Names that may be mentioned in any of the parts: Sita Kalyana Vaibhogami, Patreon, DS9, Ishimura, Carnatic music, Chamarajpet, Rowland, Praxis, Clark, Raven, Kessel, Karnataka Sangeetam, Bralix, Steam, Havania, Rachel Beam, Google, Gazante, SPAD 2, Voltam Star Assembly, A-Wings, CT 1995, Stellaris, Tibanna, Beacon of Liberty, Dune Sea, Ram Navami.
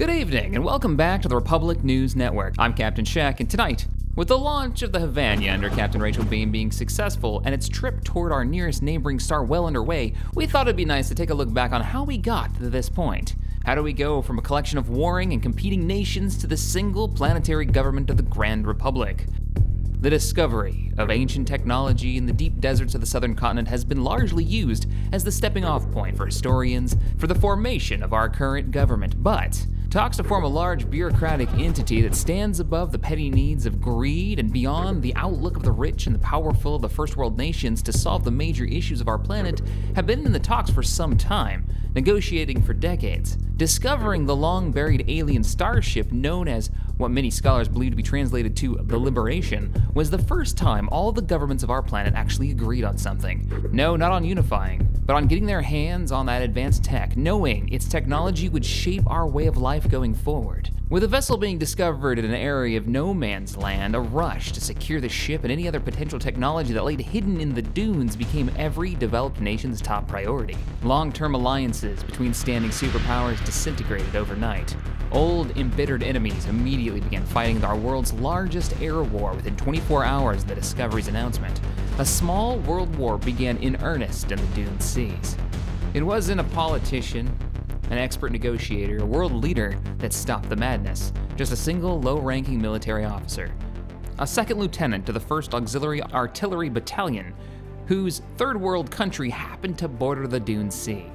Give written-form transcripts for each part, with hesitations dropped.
Good evening, and welcome back to the Republic News Network. I'm Captain Shack, and tonight, with the launch of the Havania under Captain Rachel Beam being successful and its trip toward our nearest neighboring star well underway, we thought it'd be nice to take a look back on how we got to this point. How do we go from a collection of warring and competing nations to the single planetary government of the Grand Republic? The discovery of ancient technology in the deep deserts of the southern continent has been largely used as the stepping-off point for historians for the formation of our current government, but talks to form a large bureaucratic entity that stands above the petty needs of greed and beyond the outlook of the rich and the powerful of the first world nations to solve the major issues of our planet have been in the talks for some time, negotiating for decades. Discovering the long-buried alien starship known as what many scholars believe to be translated to the Liberation was the first time all the governments of our planet actually agreed on something. No, not on unifying, but on getting their hands on that advanced tech, knowing its technology would shape our way of life going forward. With a vessel being discovered in an area of no man's land, a rush to secure the ship and any other potential technology that laid hidden in the dunes became every developed nation's top priority. Long-term alliances between standing superpowers disintegrated overnight. Old, embittered enemies immediately began fighting our world's largest air war within 24 hours of the discovery's announcement. A small world war began in earnest in the Dune Seas. It wasn't a politician, an expert negotiator, a world leader that stopped the madness, just a single low-ranking military officer. A second lieutenant to the 1st Auxiliary Artillery Battalion, whose third world country happened to border the Dune Sea.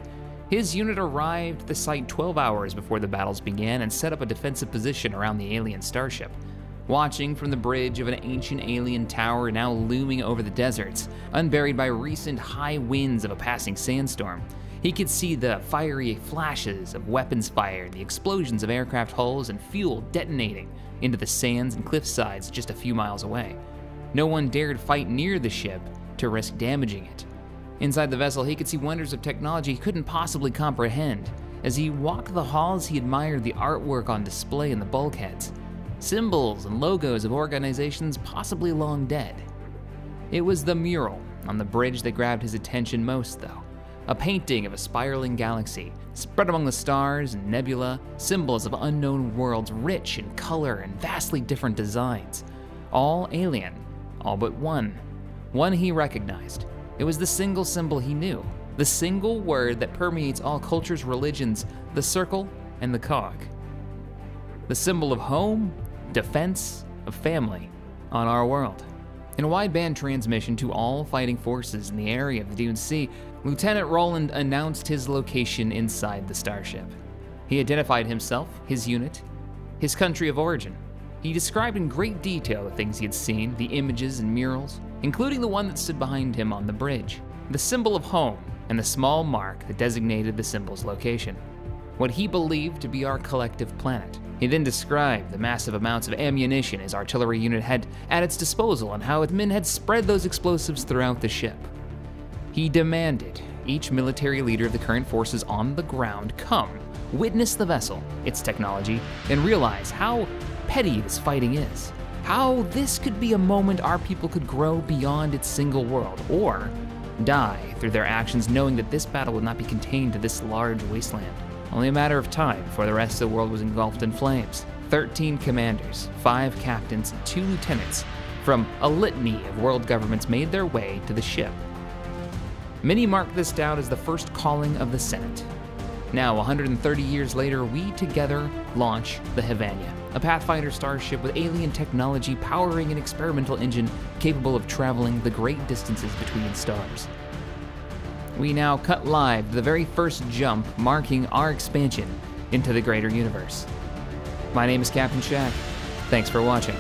His unit arrived at the site 12 hours before the battles began and set up a defensive position around the alien starship. Watching from the bridge of an ancient alien tower now looming over the deserts, unburied by recent high winds of a passing sandstorm, he could see the fiery flashes of weapons fire, the explosions of aircraft hulls and fuel detonating into the sands and cliff sides just a few miles away. No one dared fight near the ship to risk damaging it. Inside the vessel, he could see wonders of technology he couldn't possibly comprehend. As he walked the halls, he admired the artwork on display in the bulkheads, symbols and logos of organizations possibly long dead. It was the mural on the bridge that grabbed his attention most, though. A painting of a spiraling galaxy, spread among the stars and nebula, symbols of unknown worlds rich in color and vastly different designs. All alien, all but one. One he recognized. It was the single symbol he knew, the single word that permeates all cultures, religions, the circle and the cog. The symbol of home, defense, of family on our world. In a wideband transmission to all fighting forces in the area of the Dune Sea, Lieutenant Rowland announced his location inside the starship. He identified himself, his unit, his country of origin. He described in great detail the things he had seen, the images and murals, including the one that stood behind him on the bridge, the symbol of home, and the small mark that designated the symbol's location, what he believed to be our collective planet. He then described the massive amounts of ammunition his artillery unit had at its disposal and how its men had spread those explosives throughout the ship. He demanded each military leader of the current forces on the ground come, witness the vessel, its technology, and realize how petty this fighting is, how this could be a moment our people could grow beyond its single world, or die through their actions knowing that this battle would not be contained to this large wasteland. Only a matter of time before the rest of the world was engulfed in flames. 13 commanders, 5 captains, and 2 lieutenants from a litany of world governments made their way to the ship. Many mark this down as the first calling of the Senate. Now, 130 years later, we together launch the Havania, a Pathfinder starship with alien technology powering an experimental engine capable of traveling the great distances between stars. We now cut live the very first jump marking our expansion into the greater universe. My name is Captain Shack. Thanks for watching.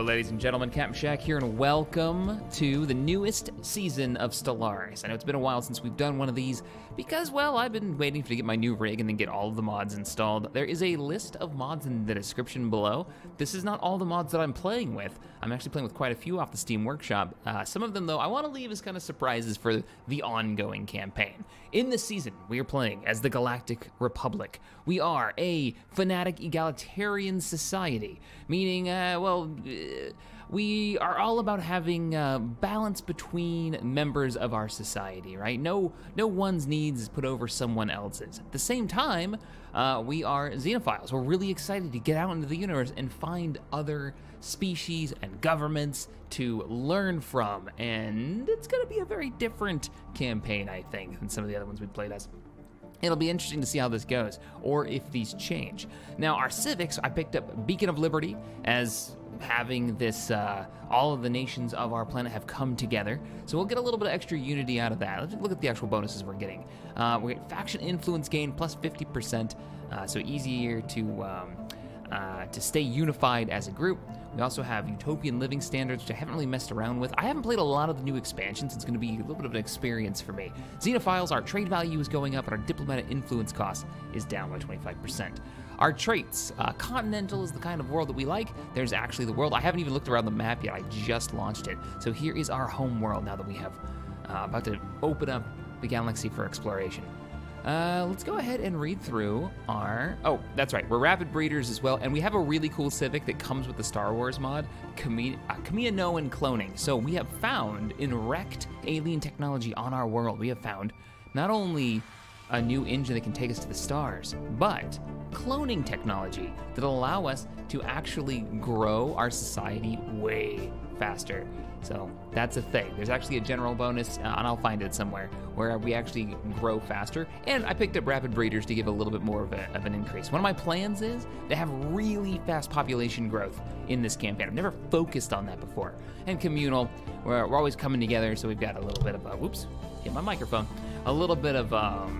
Hello, ladies and gentlemen, CaptainShack here, and welcome to the newest season of Stellaris. I know it's been a while since we've done one of these because, well, I've been waiting to get my new rig and then get all of the mods installed. There is a list of mods in the description below. This is not all the mods that I'm playing with. I'm actually playing with quite a few off the Steam Workshop. Some of them, though, I want to leave as kind of surprises for the ongoing campaign. In this season, we are playing as the Galactic Republic. We are a fanatic egalitarian society, meaning, we are all about having balance between members of our society, right? No one's needs is put over someone else's. At the same time, we are xenophiles. We're really excited to get out into the universe and find other species and governments to learn from, and it's gonna be a very different campaign, I think, than some of the other ones we played as. It'll be interesting to see how this goes, or if these change. Now, our civics, I picked up Beacon of Liberty as having this, all of the nations of our planet have come together. So we'll get a little bit of extra unity out of that. Let's look at the actual bonuses we're getting. We get faction influence gain plus 50%, so easier to stay unified as a group. We also have Utopian Living Standards, which I haven't really messed around with. I haven't played a lot of the new expansions. It's going to be a little bit of an experience for me. Xenophiles, our trade value is going up, and our diplomatic influence cost is down by 25%. Our traits, Continental is the kind of world that we like. There's actually the world. I haven't even looked around the map yet. I just launched it. So here is our home world now that we have about to open up the galaxy for exploration. Let's go ahead and read through our... Oh, that's right. We're Rapid Breeders as well, and we have a really cool civic that comes with the Star Wars mod, Kaminoan cloning. So we have found, in wrecked alien technology on our world, we have found not only a new engine that can take us to the stars, but cloning technology that'll allow us to actually grow our society way faster. So that's a thing. There's actually a general bonus, and I'll find it somewhere, where we actually grow faster. And I picked up Rapid Breeders to give a little bit more of an increase. One of my plans is to have really fast population growth in this campaign. I've never focused on that before. And communal, we're always coming together, so we've got a little bit of, whoops, hit my microphone, a little bit of a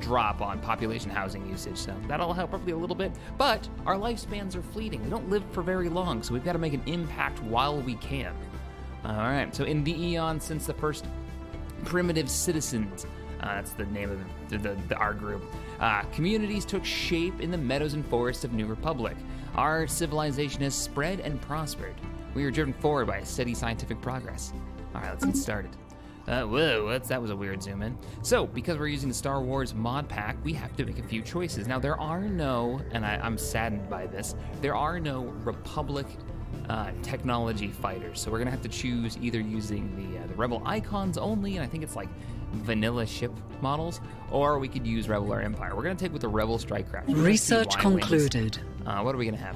drop on population housing usage, so that'll help probably a little bit. But our lifespans are fleeting. We don't live for very long, so we've got to make an impact while we can. All right, so in the eon since the first primitive citizens, that's the name of our group, communities took shape in the meadows and forests of New Republic. Our civilization has spread and prospered. We are driven forward by a steady scientific progress. All right, let's get started. Whoa, that was a weird zoom in. So, because we're using the Star Wars mod pack, we have to make a few choices. Now, there are no, and I'm saddened by this, there are no Republic technology fighters. So we're gonna have to choose either using the Rebel icons only, and I think it's like vanilla ship models, or we could use Rebel or Empire. We're gonna take with the Rebel strike craft. Research concluded. What are we gonna have?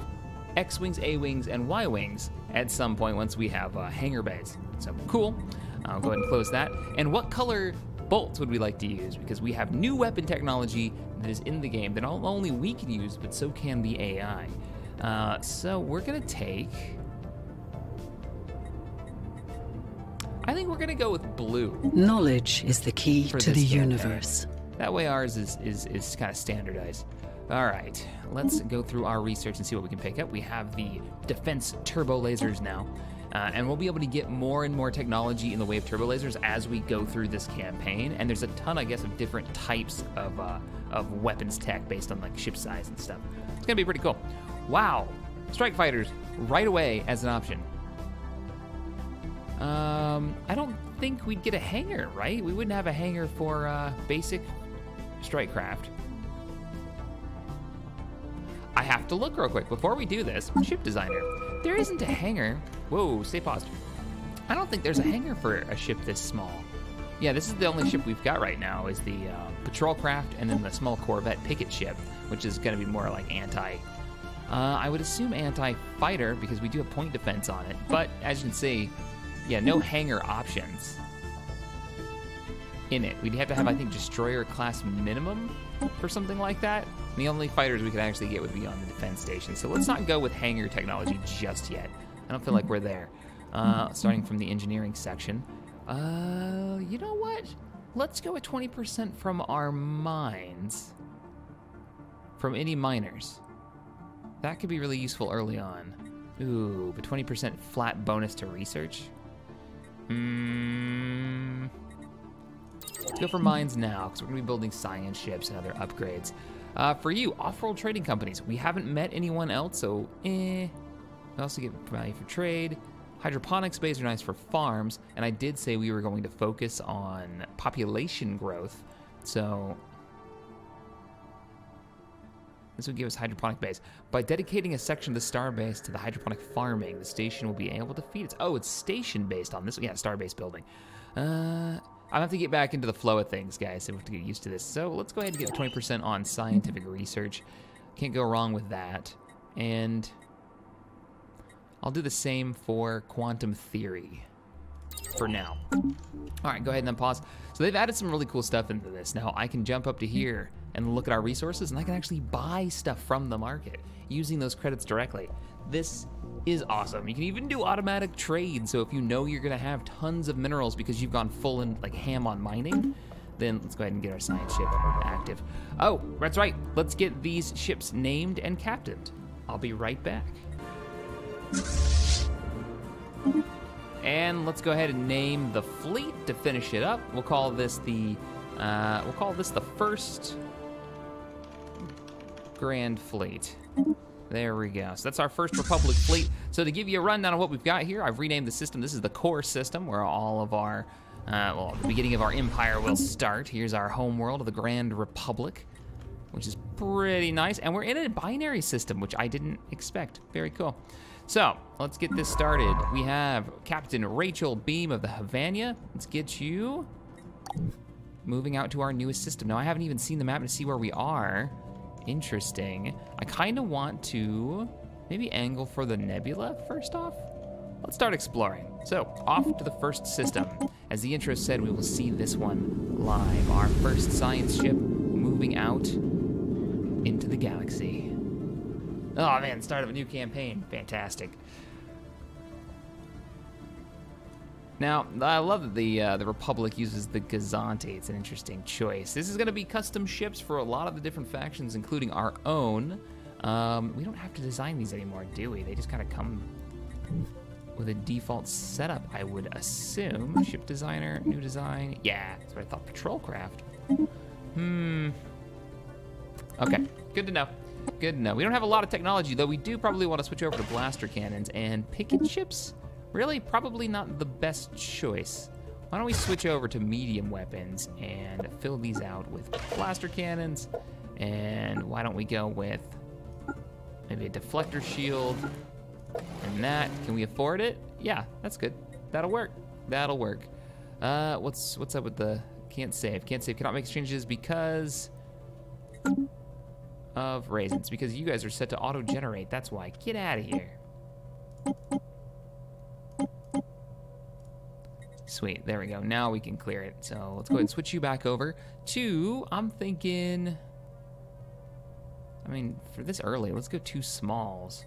X-Wings, A-Wings, and Y-Wings at some point once we have hangar bays. So, cool. I'll go ahead and close that. And what color bolts would we like to use? Because we have new weapon technology that is in the game that not only we can use, but so can the AI. So we're gonna take... I think we're gonna go with blue. Knowledge is the key to the universe. That way ours is kind of standardized. All right, let's go through our research and see what we can pick up. We have the defense turbo lasers now. And we'll be able to get more and more technology in the way of turbo lasers as we go through this campaign. And there's a ton, I guess, of different types of weapons tech based on like ship size and stuff. It's gonna be pretty cool. Wow, strike fighters right away as an option. I don't think we'd get a hangar, right? We wouldn't have a hangar for basic strike craft. I have to look real quick before we do this. Ship designer. There isn't a hangar. Whoa, stay paused. I don't think there's a hangar for a ship this small. Yeah, this is the only ship we've got right now is the patrol craft and then the small Corvette picket ship, which is gonna be more like anti, I would assume anti-fighter because we do have point defense on it. But as you can see, yeah, no hangar options in it. We'd have to have, I think, destroyer class minimum or something like that. And the only fighters we could actually get would be on the defense station. So let's not go with hangar technology just yet. I don't feel like we're there. Starting from the engineering section. You know what? Let's go with 20% from our mines. From any miners. That could be really useful early on. Ooh, but 20% flat bonus to research? Let's go for mines now, because we're going to be building science ships and other upgrades. For you, off-world trading companies. We haven't met anyone else, so eh. We also get value for trade. Hydroponic space are nice for farms, and I did say we were going to focus on population growth, so this would give us hydroponic base. By dedicating a section of the star base to the hydroponic farming, the station will be able to feed its... Oh, it's station-based on this. Yeah, star base building. I have to get back into the flow of things, guys. So we have to get used to this. So let's go ahead and get 20% on scientific research. Can't go wrong with that. And I'll do the same for quantum theory for now. All right, go ahead and unpause. So they've added some really cool stuff into this. Now I can jump up to here and look at our resources, and I can actually buy stuff from the market using those credits directly. This is awesome. You can even do automatic trade. So if you know you're gonna have tons of minerals because you've gone full and like ham on mining, then let's go ahead and get our science ship active. Oh, that's right. Let's get these ships named and captained. I'll be right back. And let's go ahead and name the fleet to finish it up. We'll call this the first Grand Fleet. There we go. So that's our first Republic fleet. So to give you a rundown of what we've got here, I've renamed the system. This is the core system where all of our the beginning of our empire will start. Here's our home world of the Grand Republic, which is pretty nice. And we're in a binary system, which I didn't expect. Very cool. So let's get this started. We have Captain Rachel Beam of the Havania. Let's get you moving out to our newest system. Now I haven't even seen the map to see where we are. Interesting. I kind of want to maybe angle for the nebula first off. Let's start exploring. So off to the first system. As the intro said, we will see this one live. Our first science ship moving out into the galaxy. Oh man, start of a new campaign. Fantastic. Now, I love that the Republic uses the Gazante. It's an interesting choice. This is gonna be custom ships for a lot of the different factions, including our own. We don't have to design these anymore, do we? They just kinda come with a default setup, I would assume. Ship designer, new design. Yeah, that's what I thought, patrol craft. Okay, good to know. Good to know. We don't have a lot of technology, though we do probably want to switch over to blaster cannons and picket ships. Really, probably not the best choice. Why don't we switch over to medium weapons and fill these out with blaster cannons? And why don't we go with maybe a deflector shield and that? Can we afford it? Yeah, that's good. That'll work. That'll work. What's up with the can't save? Can't save. Cannot make exchanges because of raisins, because you guys are set to auto-generate, that's why. Get out of here. Sweet, there we go. Now we can clear it. So let's go ahead and switch you back over to, I'm thinking, I mean, for this early, let's go two smalls.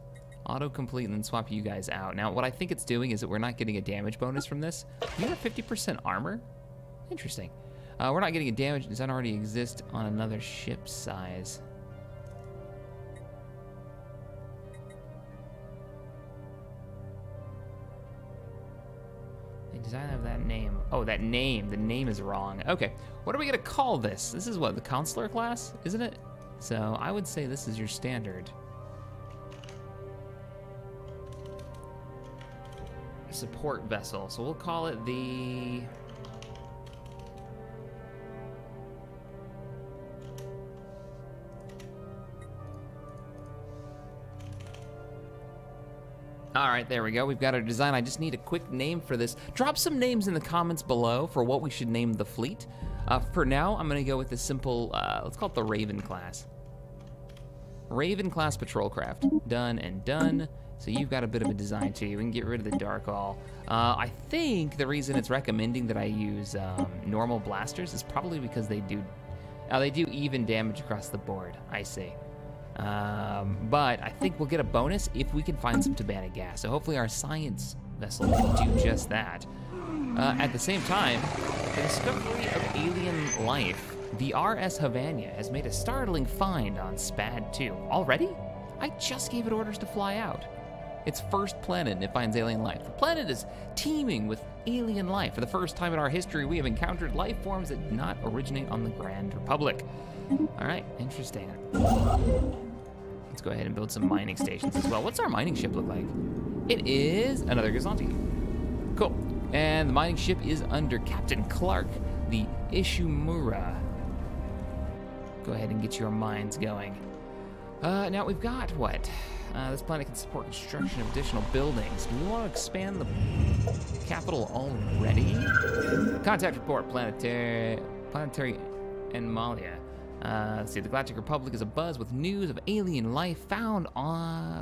Auto-complete and then swap you guys out. Now, what I think it's doing is that we're not getting a damage bonus from this. You have 50% armor? Interesting. We're not getting a damage. Does that already exist on another ship size? Design of that name. Oh, that name. The name is wrong. Okay, what are we gonna call this? This is what, the counselor class, isn't it? So I would say this is your standard. Support vessel. So we'll call it the... All right, there we go. We've got our design. I just need a quick name for this. Drop some names in the comments below for what we should name the fleet. For now, I'm gonna go with the simple, let's call it the Raven class. Raven class patrol craft. Done and done. So you've got a bit of a design too. We can get rid of the Dark All. I think the reason it's recommending that I use normal blasters is probably because they do even damage across the board. I see. But I think we'll get a bonus if we can find some Tibanna gas. So hopefully our science vessel will do just that. At the same time, the discovery of alien life, the RS Havania has made a startling find on SPAD 2. Already? I just gave it orders to fly out. its first planet, and it finds alien life. The planet is teeming with alien life. For the first time in our history, we have encountered life forms that did not originate on the Grand Republic. All right, interesting. Let's go ahead and build some mining stations as well. What's our mining ship look like? It is another Gazante. Cool. And the mining ship is under Captain Clark, the Ishimura. Go ahead and get your mines going. Now we've got what? This planet can support construction of additional buildings. Do we want to expand the capital already? Contact report, planetary Enmalia. Let's see, the Galactic Republic is abuzz with news of alien life found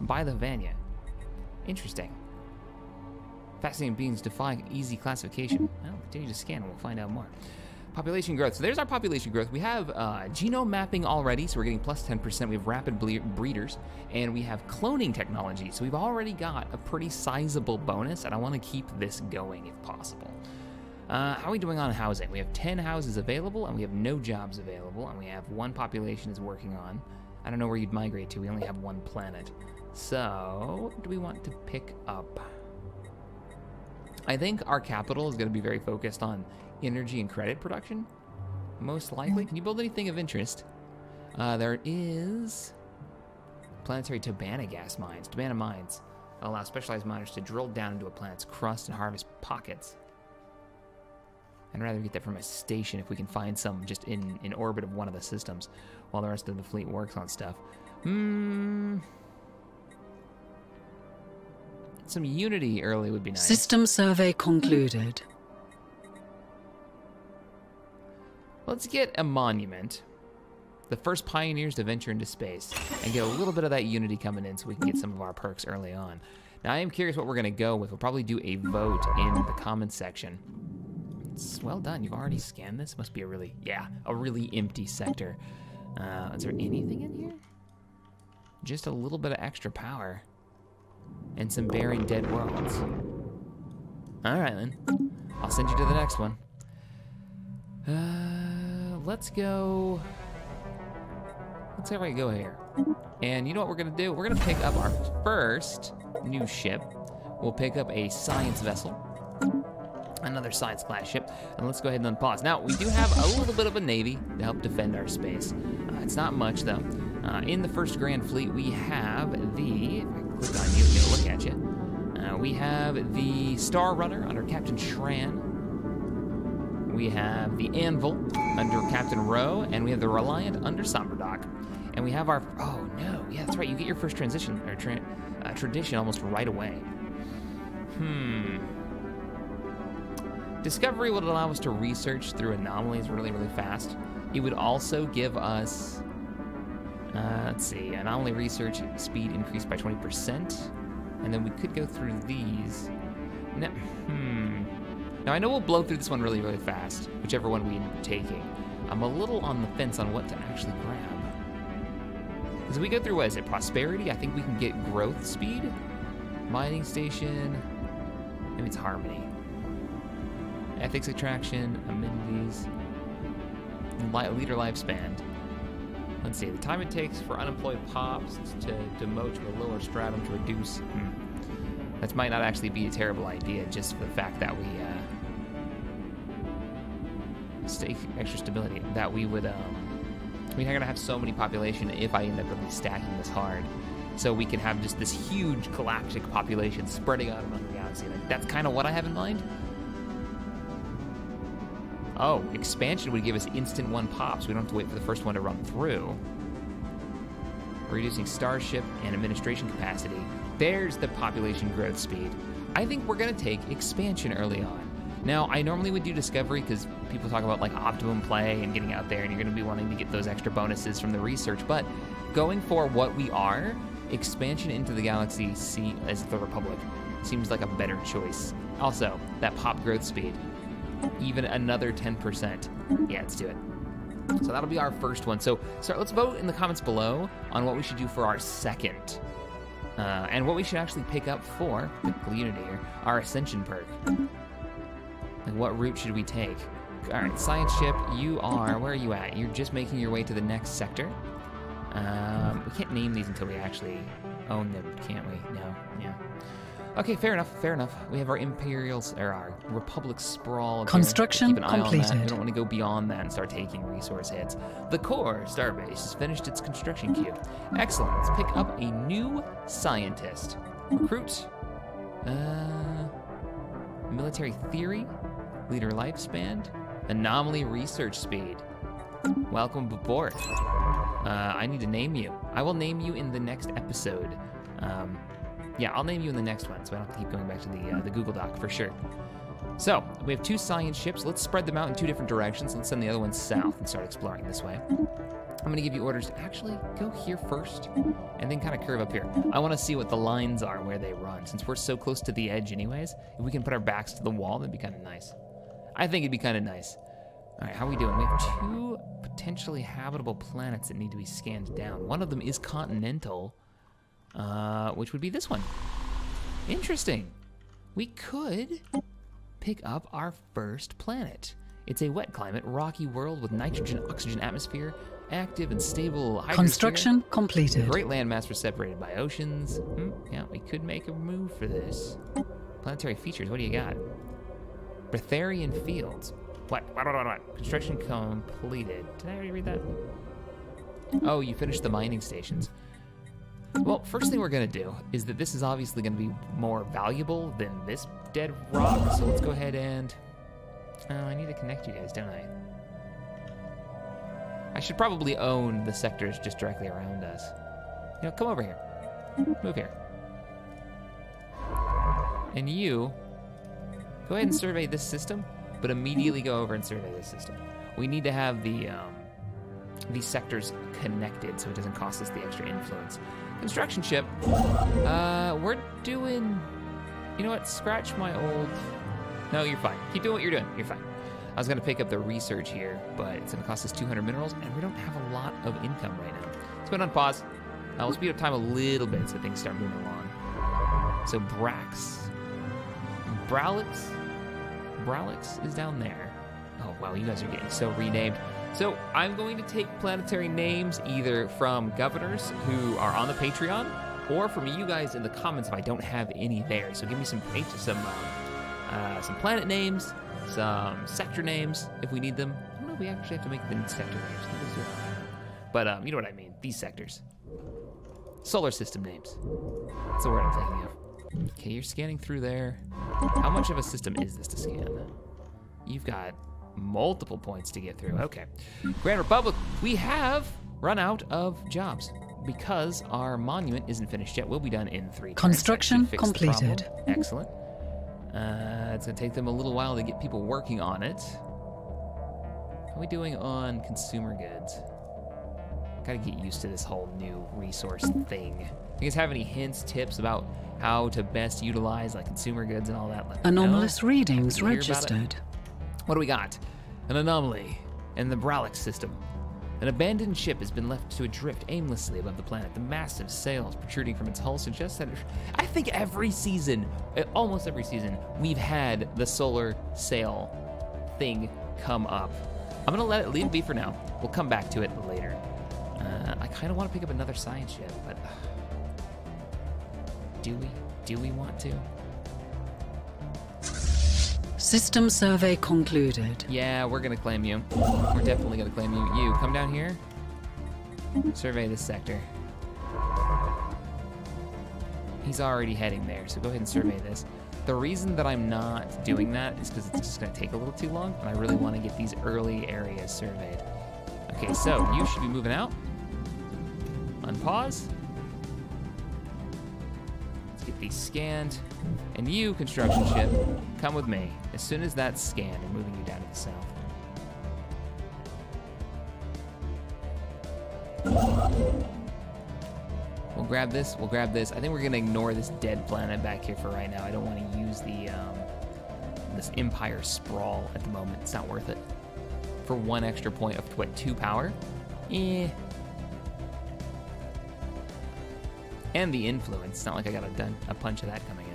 by the Havania. Interesting. Fascinating beings defying easy classification. I'll continue to scan and we'll find out more. Population growth. So there's our population growth. We have genome mapping already, so we're getting plus 10%. We have rapid breeders, and we have cloning technology. So we've already got a pretty sizable bonus, and I want to keep this going if possible. How are we doing on housing? We have 10 houses available, and we have no jobs available, and we have one population is working on. I don't know where you'd migrate to. We only have one planet. So do we want to pick up? I think our capital is going to be very focused on energy and credit production, most likely. Can you build anything of interest? There is planetary Tibanna gas mines. Tibanna mines allow specialized miners to drill down into a planet's crust and harvest pockets. I'd rather get that from a station if we can find some just in orbit of one of the systems while the rest of the fleet works on stuff. Some unity early would be nice. System survey concluded. Let's get a monument. The first pioneers to venture into space, and get a little bit of that unity coming in so we can get some of our perks early on. Now I am curious what we're gonna go with. We'll probably do a vote in the comments section. It's well done, you've already scanned this. Must be a really, yeah, a really empty sector. Is there anything in here? Just a little bit of extra power and some barren dead worlds. All right then, I'll send you to the next one. Let's go, let's see if I can go here. And you know what we're gonna do? We're gonna pick up our first new ship. We'll pick up a science vessel, another science class ship, and let's go ahead and unpause. Now, we do have a little bit of a navy to help defend our space. It's not much though. In the first Grand Fleet, we have the, if I click on you, it'll look at you. We have the Star Runner under Captain Shran. We have the Anvil under Captain Rowe, and we have the Reliant under Somberdock. And we have our, oh no, yeah, that's right, you get your first transition, or tradition almost right away. Discovery would allow us to research through anomalies really, really fast. It would also give us, let's see, anomaly research speed increased by 20%. And then we could go through these. No, Now I know we'll blow through this one really, really fast, whichever one we end up taking. I'm a little on the fence on what to actually grab. Because if we go through, what is it, prosperity? I think we can get growth speed, mining station, maybe it's harmony. Ethics attraction, amenities, leader lifespan. Let's see, the time it takes for unemployed pops to demote to a lower stratum to reduce. That might not actually be a terrible idea, just for the fact that we stake extra stability, that we would, we're not gonna have so many population if I end up really stacking this hard. So we can have just this huge galactic population spreading out among the galaxy. Like, that's kind of what I have in mind. Oh, expansion would give us instant one pops. So we don't have to wait for the first one to run through. Reducing starship and administration capacity. There's the population growth speed. I think we're gonna take expansion early on. Now, I normally would do discovery because people talk about like optimum play and getting out there, and you're gonna be wanting to get those extra bonuses from the research, but going for what we are, expansion into the galaxy as the Republic seems like a better choice. Also, that pop growth speed, even another 10%. Yeah, let's do it. So that'll be our first one. So let's vote in the comments below on what we should do for our second. And what we should actually pick up for the unity here, our ascension perk. Like, what route should we take? All right, science ship, you are, where are you at? You're just making your way to the next sector. We can't name these until we actually, own them, can't we? No, yeah. Okay, fair enough, fair enough. We have our Imperials, or our Republic sprawl. Construction completed. We don't want to go beyond that and start taking resource hits. The core starbase has finished its construction queue. Excellent. Let's pick up a new scientist. Recruit. Military theory. Leader lifespan. Anomaly research speed. Welcome aboard. I need to name you. I will name you in the next episode. Yeah, I'll name you in the next one, so I don't have to keep going back to the Google Doc for sure. So, we have two science ships. Let's spread them out in two different directions. Let's send the other one south and start exploring this way. I'm going to give you orders to actually go here first and then kind of curve up here. I want to see what the lines are, where they run. Since we're so close to the edge anyways, if we can put our backs to the wall, that'd be kind of nice. I think it'd be kind of nice. All right, how are we doing? We have two potentially habitable planets that need to be scanned down. One of them is continental. Which would be this one. Interesting. We could pick up our first planet. It's a wet climate, rocky world with nitrogen, oxygen atmosphere, active and stable hydrosphere. Construction completed. Great landmasses separated by oceans. Yeah, we could make a move for this. Planetary features, what do you got? Breatharian fields. What? Construction completed. Did I already read that? Oh, you finished the mining stations. Well, first thing we're gonna do is that this is obviously gonna be more valuable than this dead rock, so let's go ahead and... Oh, I need to connect you guys, don't I? I should probably own the sectors just directly around us. You know, come over here. Move here. And you, go ahead and survey this system, but immediately go over and survey this system. We need to have these sectors connected so it doesn't cost us the extra influence. Construction ship. We're doing... You know what? Scratch my old... No, you're fine. Keep doing what you're doing. You're fine. I was going to pick up the research here, but it's going to cost us 200 minerals, and we don't have a lot of income right now. Let's go ahead and pause. We'll speed up time a little bit so things start moving along. So Bralix is down there. Oh, wow, you guys are getting so renamed. So I'm going to take planetary names either from governors who are on the Patreon or from you guys in the comments if I don't have any there. So give me some planet names, some sector names if we need them. I don't know if we actually have to make the sector names. But you know what I mean, these sectors. Solar system names. That's the word I'm thinking of. Okay, you're scanning through there. How much of a system is this to scan? You've got multiple points to get through. Okay. Grand Republic, we have run out of jobs because our monument isn't finished yet. We'll be done in 3 days. Construction completed. Excellent. It's going to take them a little while to get people working on it. How are we doing on consumer goods? Got to get used to this whole new resource thing. You guys have any hints, tips about how to best utilize like consumer goods and all that? Anomalous readings registered. What do we got? An anomaly in the Bralix system. An abandoned ship has been left to adrift aimlessly above the planet. The massive sails protruding from its hull suggests that... I think every season, almost every season, we've had the solar sail thing come up. I'm going to let it leave be for now. We'll come back to it later. I kind of want to pick up another science ship, but... Do we want to? System survey concluded. Yeah, we're gonna claim you. We're definitely gonna claim you. You, come down here. Survey this sector. He's already heading there, so go ahead and survey this. The reason that I'm not doing that is because it's just gonna take a little too long, and I really wanna get these early areas surveyed. Okay, so you should be moving out. Unpause. Get these scanned. And you, construction ship, come with me. As soon as that's scanned, I'm moving you down to the south. We'll grab this, we'll grab this. I think we're gonna ignore this dead planet back here for right now. I don't wanna use the this Empire sprawl at the moment. It's not worth it. For one extra point of, what, 2 power? Eh. And the influence. It's not like I got a punch of that coming in.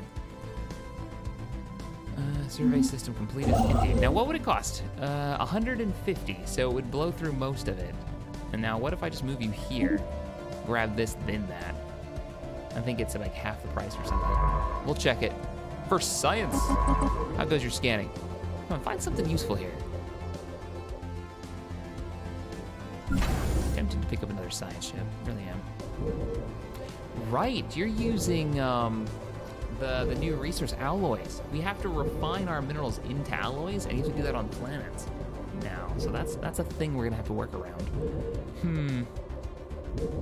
Survey system completed. Indeed. Now, what would it cost? 150, so it would blow through most of it. And now, what if I just move you here? Grab this, then that. I think it's at like half the price or something. We'll check it. For science. How goes your scanning? Come on, find something useful here. Tempted to pick up another science ship. Really am. Right, you're using the new resource alloys. We have to refine our minerals into alloys, and you have to do that on planets now. So that's a thing we're gonna have to work around. Hmm.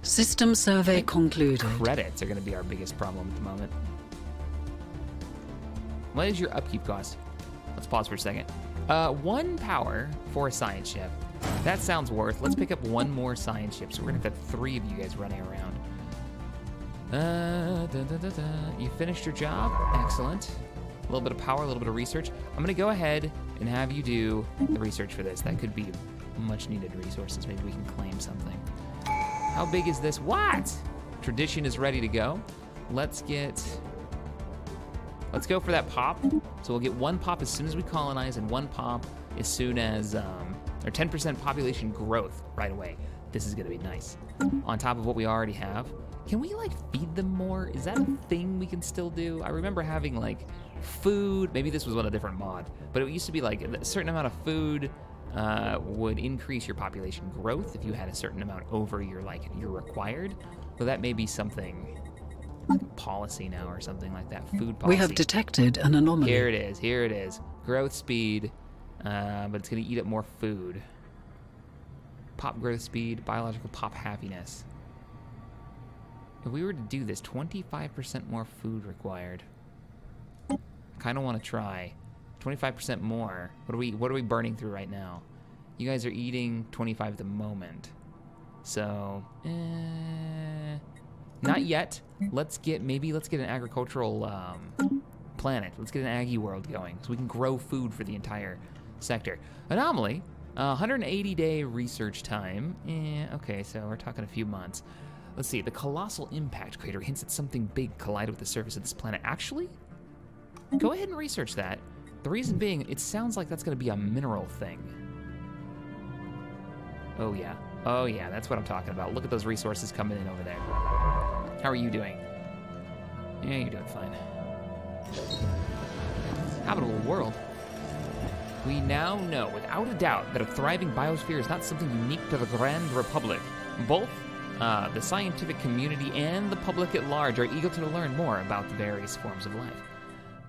System survey concluded. Credits are gonna be our biggest problem at the moment. What is your upkeep cost? Let's pause for a second. One power for a science ship. That sounds worth. Let's pick up one more science ship. So we're gonna have three of you guys running around. You finished your job? Excellent. A little bit of power, a little bit of research. I'm gonna go ahead and have you do the research for this. That could be much needed resources. Maybe we can claim something. How big is this? What? Tradition is ready to go. Let's go for that pop. So we'll get one pop as soon as we colonize and one pop as soon as, or 10% population growth right away. This is gonna be nice. On top of what we already have. Can we like feed them more? Is that a thing we can still do? I remember having like food, maybe this was on a different mod, but it used to be like a certain amount of food would increase your population growth if you had a certain amount over your like, your required. So that may be something, policy now or something like that, food policy. We have detected an anomaly. Here it is, here it is. Growth speed, but it's gonna eat up more food. Pop growth speed, biological pop happiness. If we were to do this, 25% more food required. Kinda wanna try. 25% more. What are we burning through right now? You guys are eating 25 at the moment. So, not yet. Let's get an agricultural planet. Let's get an Aggie world going so we can grow food for the entire sector. Anomaly, 180-day research time. Okay, so we're talking a few months. Let's see, the colossal impact crater hints at something big collided with the surface of this planet. Actually, go ahead and research that. The reason being, it sounds like that's gonna be a mineral thing. Oh yeah, that's what I'm talking about. Look at those resources coming in over there. How are you doing? Yeah, you're doing fine. Habitable world. We now know, without a doubt, that a thriving biosphere is not something unique to the Grand Republic. Both the scientific community and the public at large are eager to learn more about the various forms of life.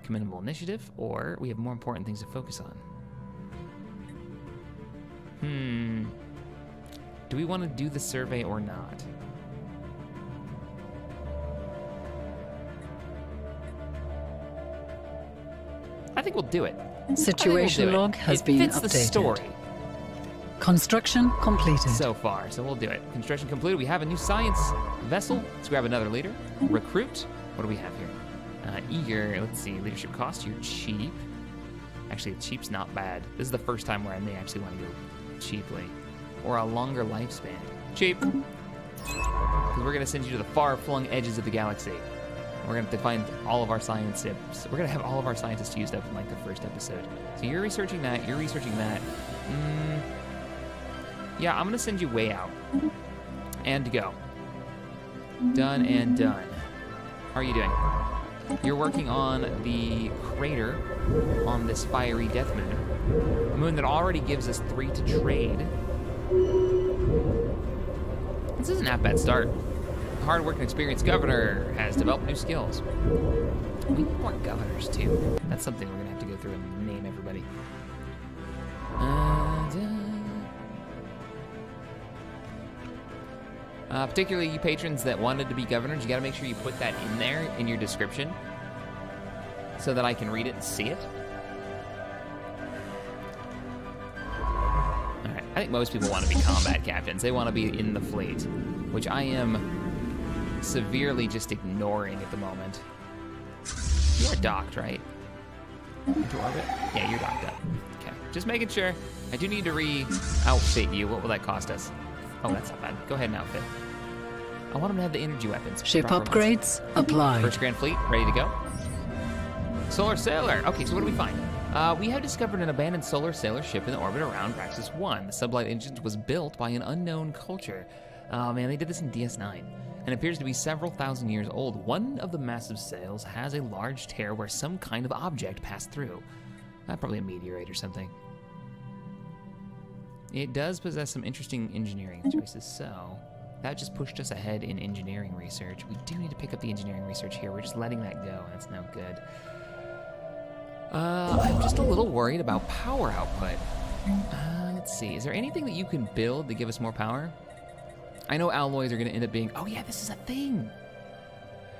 Commendable initiative, or we have more important things to focus on. Do we want to do the survey or not? I think we'll do it. Situation log has been updated. It fits the story. Construction completed. So far, so we'll do it. Construction completed. We have a new science vessel. Let's grab another leader. Recruit. What do we have here? Eager. Let's see. Leadership cost. You're cheap. Actually, cheap's not bad. This is the first time where I may actually want to go cheaply. Or a longer lifespan. Cheap. Because we're going to send you to the far-flung edges of the galaxy. We're going to have to find all of our science tips. We're going to have all of our scientists used up in like the first episode. So you're researching that. You're researching that. Yeah, I'm gonna send you way out. And go. Done and done. How are you doing? You're working on the crater on this fiery death moon. A moon that already gives us 3 to trade. This isn't a half bad start. A hard-working, experienced governor has developed new skills. We need more governors, too. That's something we're gonna have to go through and name everybody. Particularly you patrons that wanted to be governors, you gotta make sure you put that in there in your description so that I can read it and see it. All right, I think most people want to be combat captains. They want to be in the fleet, which I am severely just ignoring at the moment. You're docked, right? Into orbit? Yeah, you're docked up. Okay, just making sure. I do need to re-outfit you. What will that cost us? Oh, that's not bad. Go ahead and outfit. I want them to have the energy weapons. Ship upgrades applied. First Grand Fleet, ready to go. Solar Sailor. Okay, so what do we find? We have discovered an abandoned Solar Sailor ship in the orbit around Praxis 1. The sublight engine was built by an unknown culture. Oh man, they did this in DS9. And appears to be several thousand years old. One of the massive sails has a large tear where some kind of object passed through. Probably a meteorite or something. It does possess some interesting engineering choices, so that just pushed us ahead in engineering research. We do need to pick up the engineering research here. We're just letting that go, and it's no good. I'm just a little worried about power output. Let's see, is there anything that you can build to give us more power? I know alloys are gonna end up being, oh yeah, this is a thing.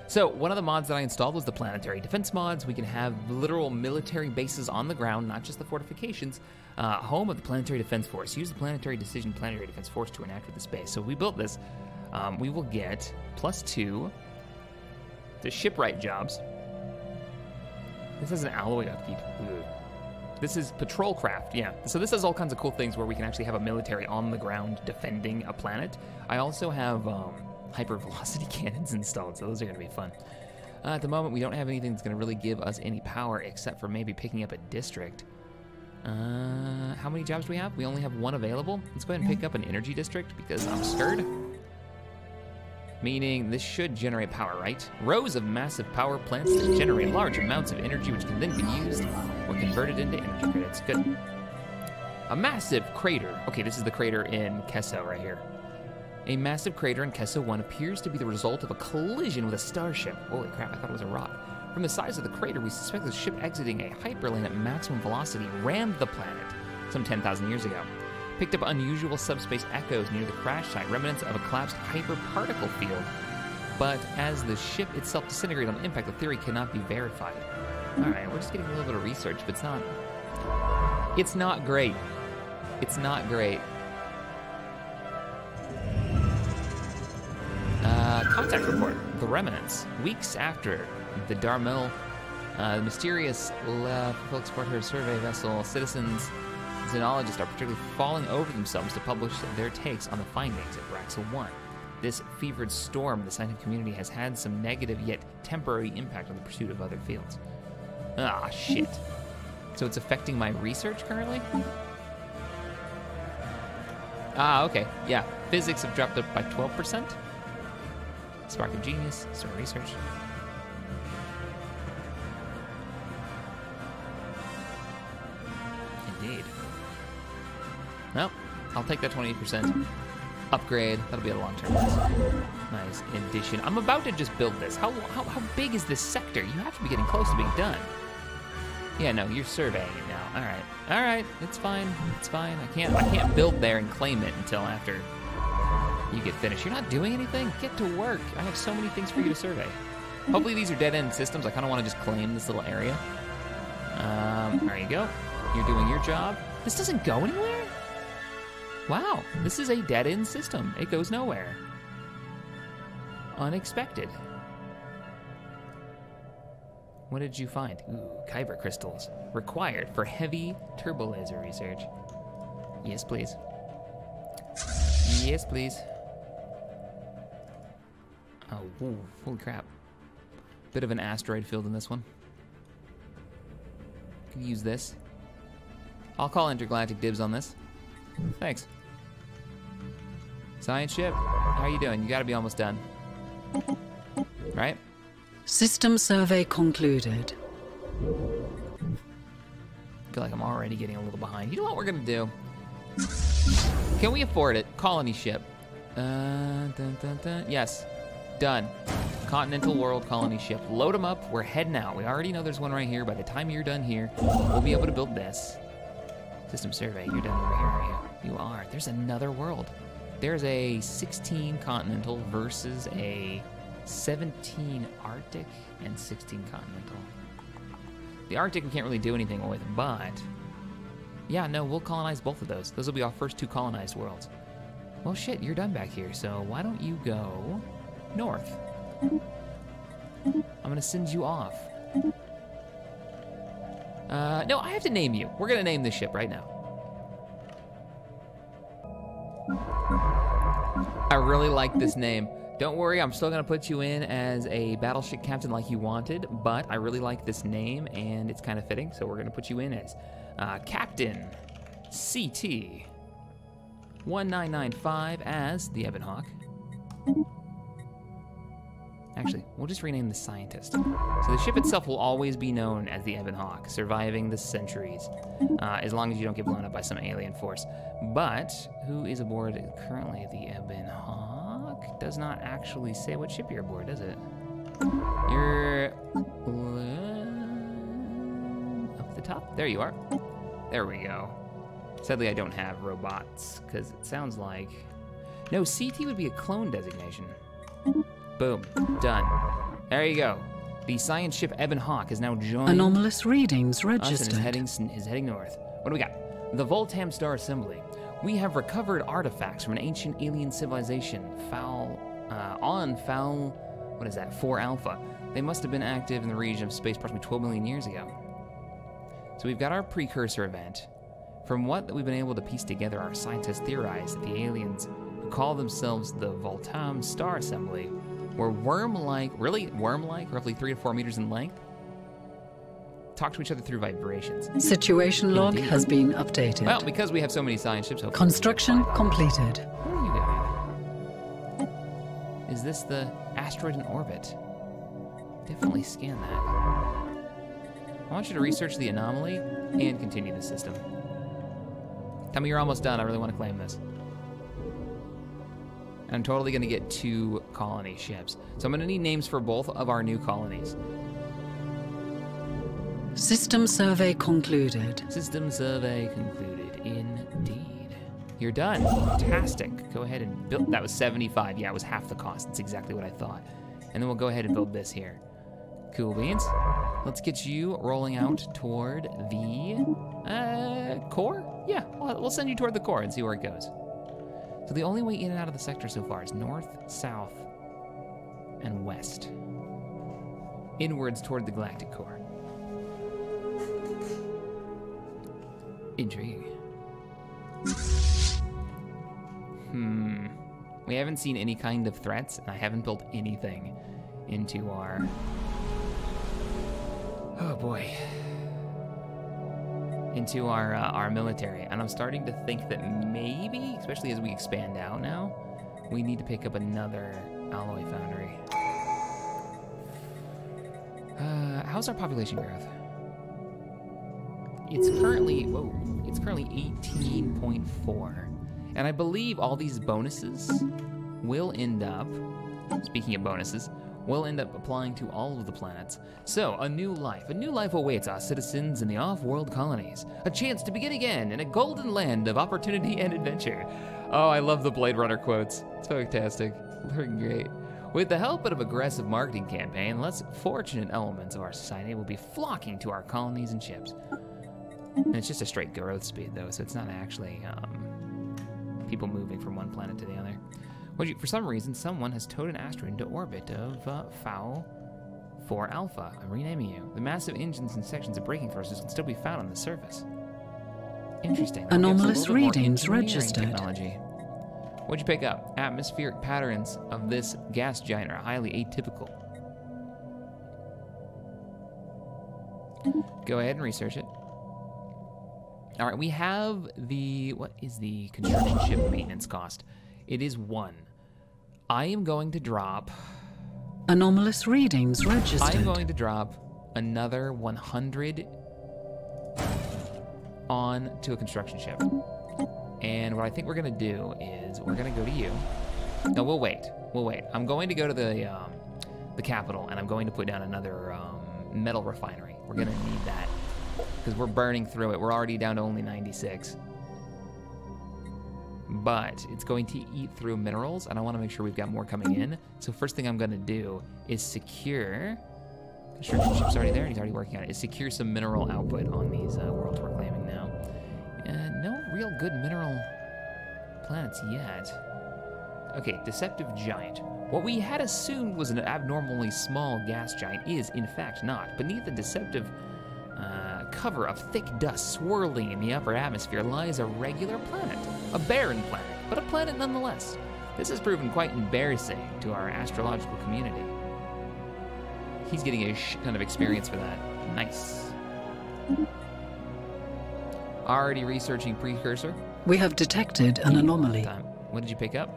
So one of the mods that I installed was the planetary defense mods. We can have literal military bases on the ground, not just the fortifications. Home of the planetary defense force. Use the planetary defense force to enact with the space. So if we built this, we will get +2 to shipwright jobs. This is an alloy upkeep. Ooh. This is patrol craft, yeah. So this has all kinds of cool things where we can actually have a military on the ground defending a planet. I also have hypervelocity cannons installed, so those are gonna be fun. At the moment, we don't have anything that's gonna really give us any power except for maybe picking up a district. How many jobs do we have? We only have one available. Let's go ahead and pick up an energy district because I'm scared. Meaning this should generate power, right? Rows of massive power plants that generate large amounts of energy which can then be used or converted into energy credits. Good. A massive crater. Okay, this is the crater in Kessel right here. A massive crater in Kessel 1 appears to be the result of a collision with a starship. Holy crap, I thought it was a rock. From the size of the crater, we suspect the ship exiting a hyperlane at maximum velocity rammed the planet some 10,000 years ago. Picked up unusual subspace echoes near the crash site, remnants of a collapsed hyperparticle field. But as the ship itself disintegrated on impact, the theory cannot be verified. Alright, we're just getting a little bit of research, but it's not great. It's not great. Contact report. The remnants. Weeks after the Darmel, the mysterious full exporter survey vessel, citizens, xenologists are particularly falling over themselves to publish their takes on the findings at Braxel 1. This fevered storm the scientific community has had some negative yet temporary impact on the pursuit of other fields. Ah, shit. So it's affecting my research currently? Ah, okay. Yeah. Physics have dropped up by 12%. Spark of genius, some research. Indeed. Well, I'll take that 28% upgrade. That'll be a long-term nice addition. I'm about to just build this. How big is this sector? You have to be getting close to being done. Yeah, no, you're surveying it now. All right, it's fine, I can't build there and claim it until after you get finished. You're not doing anything. Get to work. I have so many things for you to survey. Hopefully these are dead-end systems. I kind of want to just claim this little area. There you go. You're doing your job. This doesn't go anywhere? Wow, this is a dead-end system. It goes nowhere. Unexpected. What did you find? Ooh, kyber crystals. Required for heavy turbolaser research. Yes, please. Yes, please. Oh, ooh, holy crap. Bit of an asteroid field in this one. Could use this. I'll call intergalactic dibs on this. Thanks. Science ship, how are you doing? You gotta be almost done. Right? System survey concluded. I feel like I'm already getting a little behind. You know what we're gonna do? Can we afford it? Colony ship. Dun, dun, dun. Yes. Done. Continental world colony ship. Load them up. We're heading out. We already know there's one right here. By the time you're done here, we'll be able to build this. System survey, you're done over here, are you? You are. There's another world. There's a 16 continental versus a 17 Arctic and 16 continental. The Arctic we can't really do anything with, but yeah, no, we'll colonize both of those. Those will be our first two colonized worlds. Well, shit, you're done back here, so why don't you go north? I'm gonna send you off. No, I have to name you. We're gonna name this ship right now. I really like this name. Don't worry, I'm still gonna put you in as a battleship captain like you wanted, but I really like this name and it's kind of fitting, so we're gonna put you in as Captain CT 1995 as the Ebon Hawk. Actually, we'll just rename the scientist. So the ship itself will always be known as the Ebon Hawk, surviving the centuries, as long as you don't get blown up by some alien force. But who is aboard currently the Ebon Hawk? Does not actually say what ship you're aboard, does it? You're up the top. There you are. There we go. Sadly, I don't have robots, because it sounds like... No, CT would be a clone designation. Boom. Done. There you go. The science ship Ebon Hawk is now joined... Anomalous readings registered. ...is heading north. What do we got? The Voltam Star Assembly. We have recovered artifacts from an ancient alien civilization. What is that? 4 Alpha. They must have been active in the region of space approximately 12 million years ago. So we've got our precursor event. From what we've been able to piece together, our scientists theorize that the aliens, who call themselves the Voltam Star Assembly, were worm-like, really worm-like, roughly 3 to 4 meters in length, talk to each other through vibrations. Situation log has been updated. Well, because we have so many science ships... Construction completed. Where are you going? Is this the asteroid in orbit? Definitely scan that. I want you to research the anomaly and continue the system. Tell me you're almost done. I really want to claim this. I'm totally going to get 2 colony ships. So I'm going to need names for both of our new colonies. System survey concluded. System survey concluded, indeed. You're done. Fantastic. Go ahead and build. That was 75. Yeah, it was half the cost. That's exactly what I thought. And then we'll go ahead and build this here. Cool beans. Let's get you rolling out toward the core. Yeah, we'll send you toward the core and see where it goes. So the only way in and out of the sector so far is north, south, and west. Inwards toward the galactic core. Intriguing. We haven't seen any kind of threats, and I haven't built anything into our... Oh boy. Into our military, and I'm starting to think that maybe, especially as we expand out now, we need to pick up another alloy foundry. How's our population growth? It's currently, whoa, it's currently 18.4, and I believe all these bonuses will end up, speaking of bonuses, we'll end up applying to all of the planets. So, a new life awaits our citizens in the off-world colonies. A chance to begin again in a golden land of opportunity and adventure. Oh, I love the Blade Runner quotes. It's fantastic. They're great. With the help of an aggressive marketing campaign, less fortunate elements of our society will be flocking to our colonies and ships. And it's just a straight growth speed, though, so it's not actually people moving from one planet to the other. For some reason, someone has towed an asteroid into orbit of Foul 4 Alpha. I'm renaming you. The massive engines and sections of braking forces can still be found on the surface. Interesting. Anomalous readings registered. Technology. What'd you pick up? Atmospheric patterns of this gas giant are highly atypical. Go ahead and research it. All right, we have the... What is the construction ship maintenance cost? It is 1. I am going to drop... Anomalous readings registered. I'm going to drop another 100 on to a construction ship. And what I think we're gonna do is we're gonna go to you. No, we'll wait, we'll wait. I'm going to go to the capital, and I'm going to put down another metal refinery. We're gonna need that, because we're burning through it. We're already down to only 96. But it's going to eat through minerals, and I want to make sure we've got more coming in. So first thing I'm going to do is secure... Construction ship's already there, and he's already working on it. Is secure some mineral output on these worlds we're claiming now. No real good mineral planets yet. Okay, deceptive giant. What we had assumed was an abnormally small gas giant is, in fact, not. Beneath the deceptive cover of thick dust swirling in the upper atmosphere lies a regular planet. A barren planet, but a planet nonetheless. This has proven quite embarrassing to our astrological community. He's getting a shit ton of experience for that. Nice. Already researching precursor. We have detected an anomaly. What did you pick up?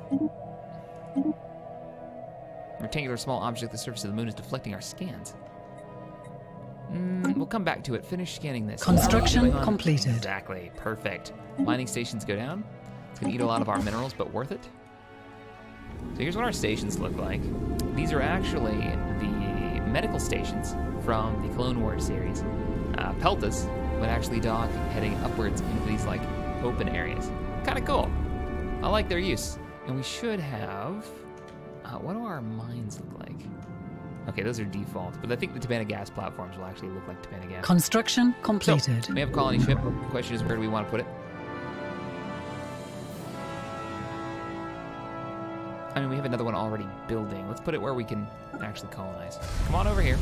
Rectangular small object, the surface of the moon is deflecting our scans. We'll come back to it. Finish scanning this. Construction completed. Exactly. Perfect. Mining stations go down. It's going to eat a lot of our minerals, but worth it. So here's what our stations look like. These are actually the medical stations from the Clone Wars series. Peltas would actually dock heading upwards into these, like, open areas. Kind of cool. I like their use. And we should have... what do our mines look like? Okay, those are default, but I think the Tibanna gas platforms will actually look like Tibanna gas. Construction completed. So, we have a colony ship. The question is, where do we want to put it? I mean, we have another one already building. Let's put it where we can actually colonize. Come on over here.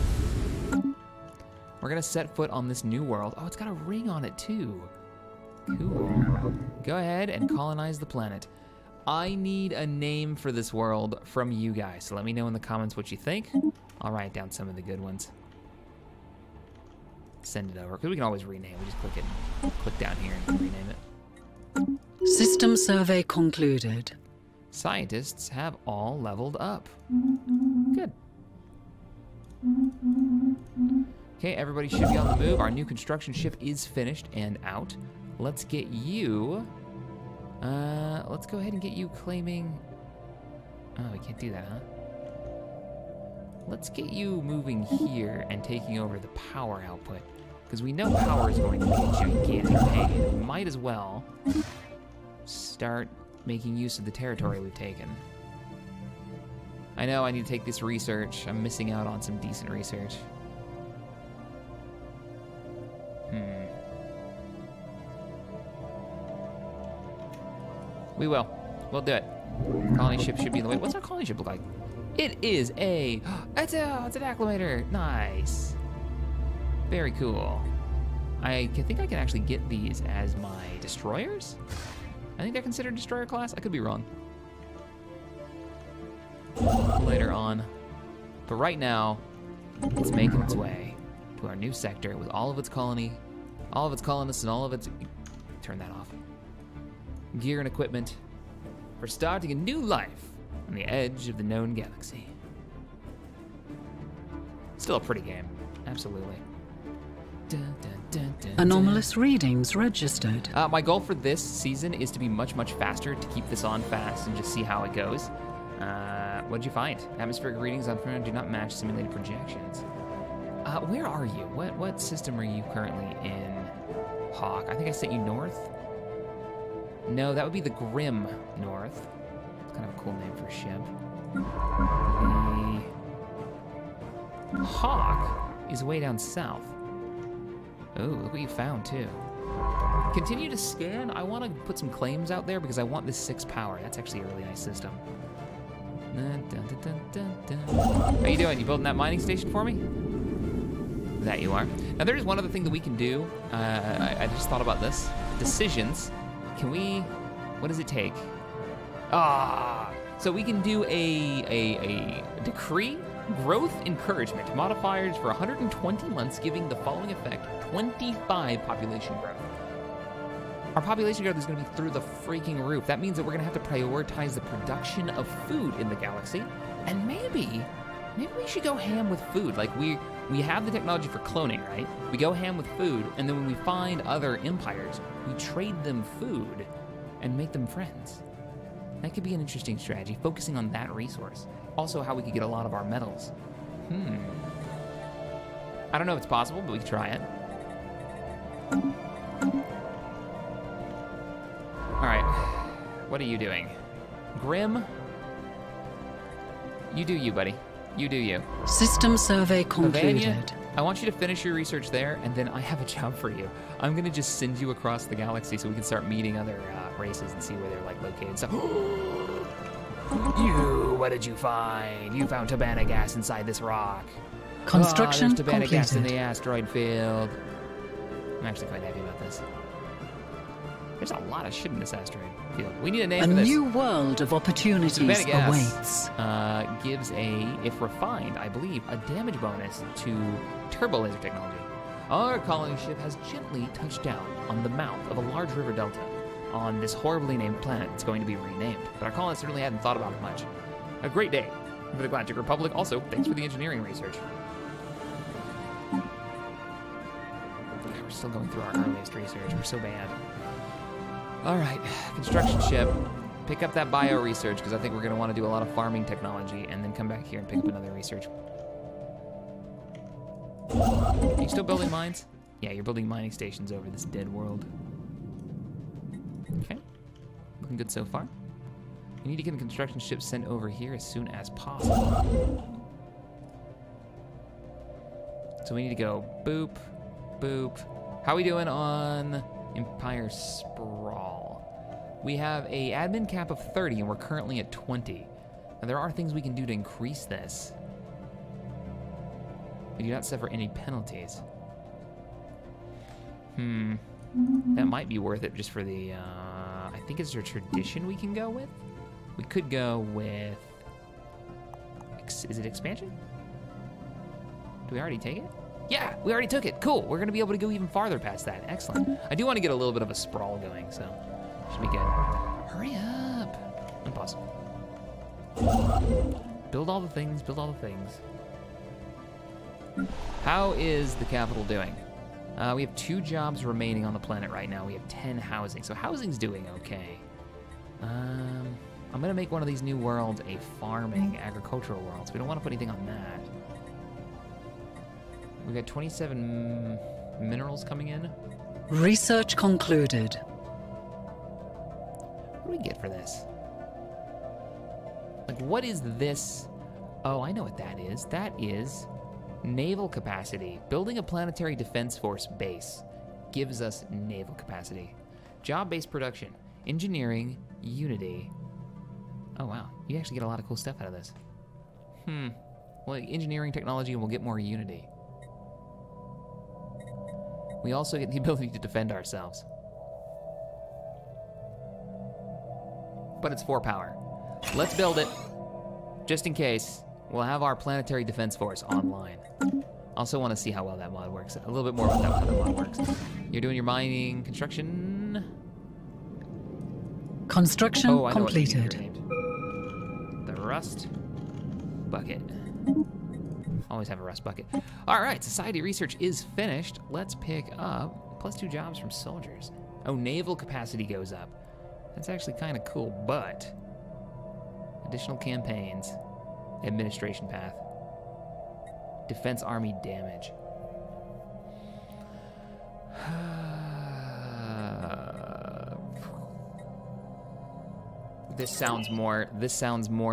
We're going to set foot on this new world. Oh, it's got a ring on it, too. Cool. Go ahead and colonize the planet. I need a name for this world from you guys, so let me know in the comments what you think. I'll write down some of the good ones. Send it over, because we can always rename. We just click it, click down here and rename it. System survey concluded. Scientists have all leveled up. Good. Okay, everybody should be on the move. Our new construction ship is finished and out. Let's get you... let's go ahead and get you claiming... Oh, we can't do that, huh? Let's get you moving here and taking over the power output, because we know power is going to be gigantic. Hey, we might as well start making use of the territory we've taken. I know I need to take this research. I'm missing out on some decent research. We will. We'll do it. Colony ship should be in the way. What's our colony ship look like? It is a... it's an Acclimator. Nice. Very cool. I think I can actually get these as my destroyers? I think they're considered destroyer class. I could be wrong. Later on. But right now, it's making its way to our new sector with all of its colony, all of its colonists, and all of its... Turn that off. Gear and equipment for starting a new life on the edge of the known galaxy. Still a pretty game, absolutely. Dun, dun, dun, dun, anomalous readings registered. My goal for this season is to be much faster, to keep this on fast and just see how it goes. What'd you find? Atmospheric readings on Ferran do not match simulated projections. Where are you? What system are you currently in? Hawk, I think I sent you north. No, that would be the Grim North. It's kind of a cool name for a ship. The Hawk is way down south. Oh, look what you found, too. Continue to scan. I want to put some claims out there because I want this 6 power. That's actually a really nice system. Dun, dun, dun, dun, dun, dun. How you doing? You building that mining station for me? That you are. Now, there is one other thing that we can do. I just thought about this. Decisions. Can we, what does it take? So we can do a decree, growth encouragement, modifiers for 120 months, giving the following effect, 25 population growth. Our population growth is gonna be through the freaking roof. That means that we're gonna have to prioritize the production of food in the galaxy. And maybe we should go ham with food. Like we have the technology for cloning, right? We go ham with food, and then when we find other empires, we trade them food and make them friends. That could be an interesting strategy, focusing on that resource. Also, how we could get a lot of our metals. I don't know if it's possible, but we could try it. All right, what are you doing? Grim, you do you, buddy. You do you. System survey concluded. Havania, I want you to finish your research there, and then I have a job for you. I'm gonna just send you across the galaxy so we can start meeting other races and see where they're like located. So, what did you find? You found Tibanna gas inside this rock. Construction there's Tibanna gas in the asteroid field. I'm actually quite happy about this. There's a lot of shit in this asteroid field. We need a name for this. A new world of opportunities awaits. Gives a, if refined, I believe, a damage bonus to turbo laser technology. Our colony ship has gently touched down on the mouth of a large river delta on this horribly named planet that's going to be renamed, but our colonists certainly hadn't thought about it much. A great day for the Galactic Republic. Also, thanks for the engineering research. God, we're still going through our earliest research. We're so bad. All right, construction ship. Pick up that bio research, because I think we're going to want to do a lot of farming technology, and then come back here and pick up another research. Are you still building mines? Yeah, you're building mining stations over this dead world. Okay, looking good so far. We need to get a construction ship sent over here as soon as possible. So we need to go boop, boop. How are we doing on Empire Sprawl? We have a admin cap of 30 and we're currently at 20. Now there are things we can do to increase this. We do not suffer any penalties. Hmm, that might be worth it just for the, I think it's a tradition we can go with. We could go with, is it expansion? Do we already take it? Yeah, we already took it, cool. We're gonna be able to go even farther past that, excellent. I do wanna get a little bit of a sprawl going, so should be good. Hurry up, impossible. Build all the things, build all the things. How is the capital doing? We have 2 jobs remaining on the planet right now. We have 10 housing, so housing's doing okay. I'm gonna make one of these new worlds a farming, agricultural world, so we don't wanna put anything on that. We got 27 minerals coming in. Research concluded. What do we get for this? Like, what is this? Oh, I know what that is. That is naval capacity. Building a planetary defense force base gives us naval capacity. Job-based production, engineering, unity. Oh wow, you actually get a lot of cool stuff out of this. Hmm, well, engineering, technology, and we'll get more unity. We also get the ability to defend ourselves. But it's 4 power. Let's build it, just in case. We'll have our planetary defense force online. Also want to see how well that mod works. A little bit more about how that mod works. You're doing your mining construction. Construction completed. The rust bucket. Always have a rust bucket. All right, society research is finished. Let's pick up +2 jobs from soldiers. Oh, naval capacity goes up. That's actually kind of cool, but additional campaigns. Administration path. Defense army damage. This sounds more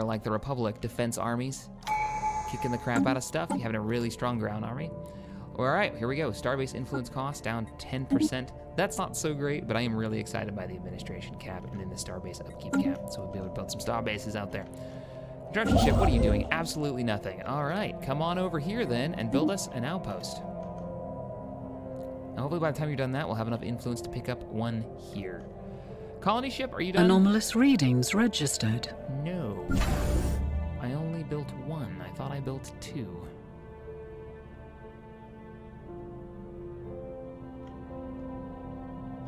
like the Republic. Defense armies. Kicking the crap out of stuff. You having a really strong ground army. All right, here we go. Starbase influence cost down 10%. That's not so great, but I am really excited by the administration cap and then the starbase upkeep cap. So we'll be able to build some starbases out there. Construction ship, what are you doing? Absolutely nothing. All right, come on over here then and build us an outpost. Now, hopefully by the time you're done that, we'll have enough influence to pick up one here. Colony ship, are you done? Anomalous readings registered. No, I only built 1. I thought I built 2.